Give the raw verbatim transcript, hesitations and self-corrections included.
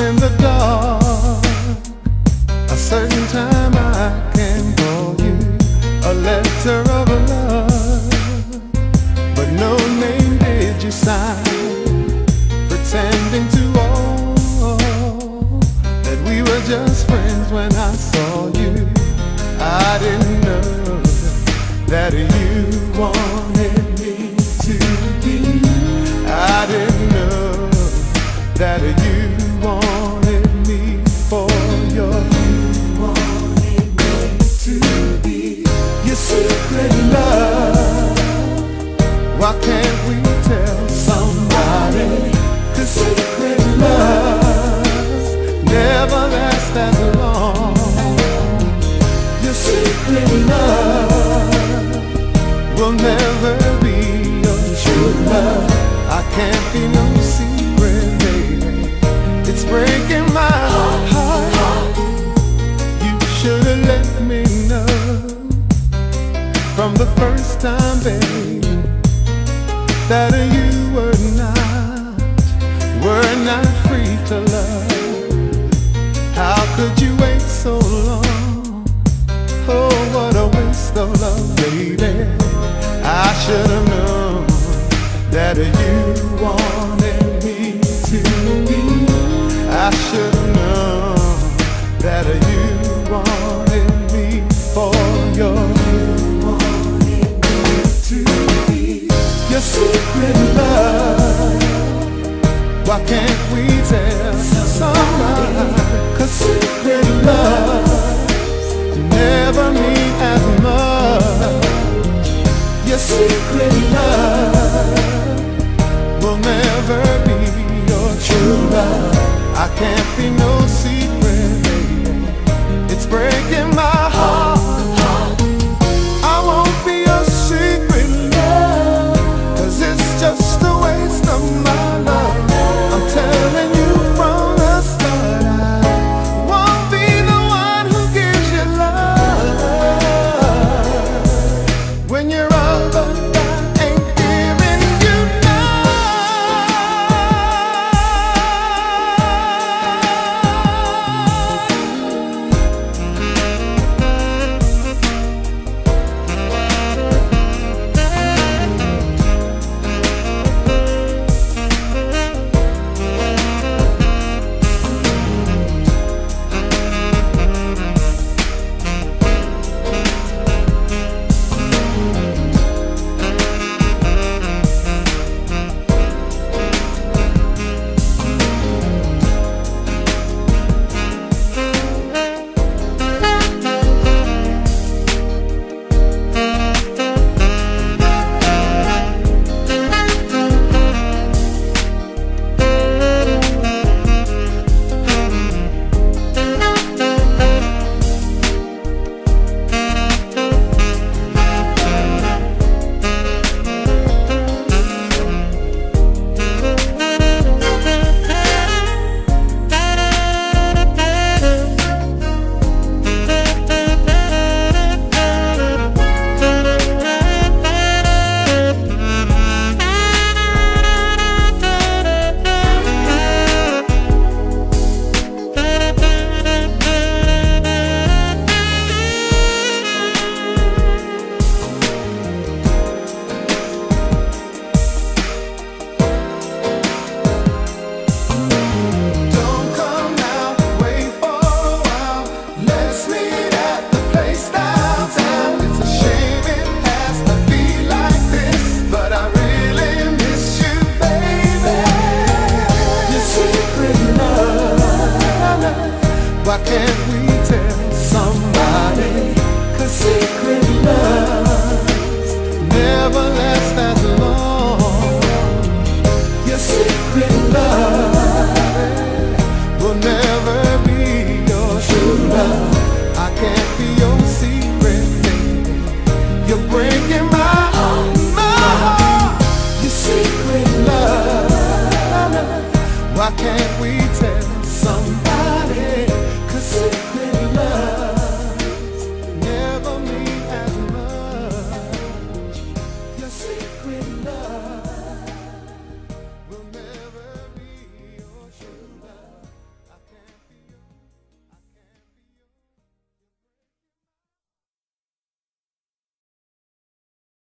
In the dark, a certain time I can call you a letter of love, but no name did you sign, pretending to all that we were just friends. When I saw you, I didn't know that you wanted me to be. I didn't know that you wanted me for your you wanted me to be your secret love. Why can't we tell somebody? Cause secret loves never last as long. Your secret love will never be your true love. I can't be no secret, baby. It's breaking my heart. You should have let me know from the first time, baby, that you were not, were not free to love. How could you wait so long? Oh, what a waste of love, baby. I should have known that you wanted me to be. I should have known that you wanted me for your you wanted me to be your secret love. Why can't we tell someone? Cause secret loves never mean as much. Your secret love will never be your true love. I can't be no secret, baby. It's breaking my heart. I won't be a secret love, cause it's just a waste of my life. I'm telling you from the start, I won't be the one who gives you love when you're all alone. can we tell somebody?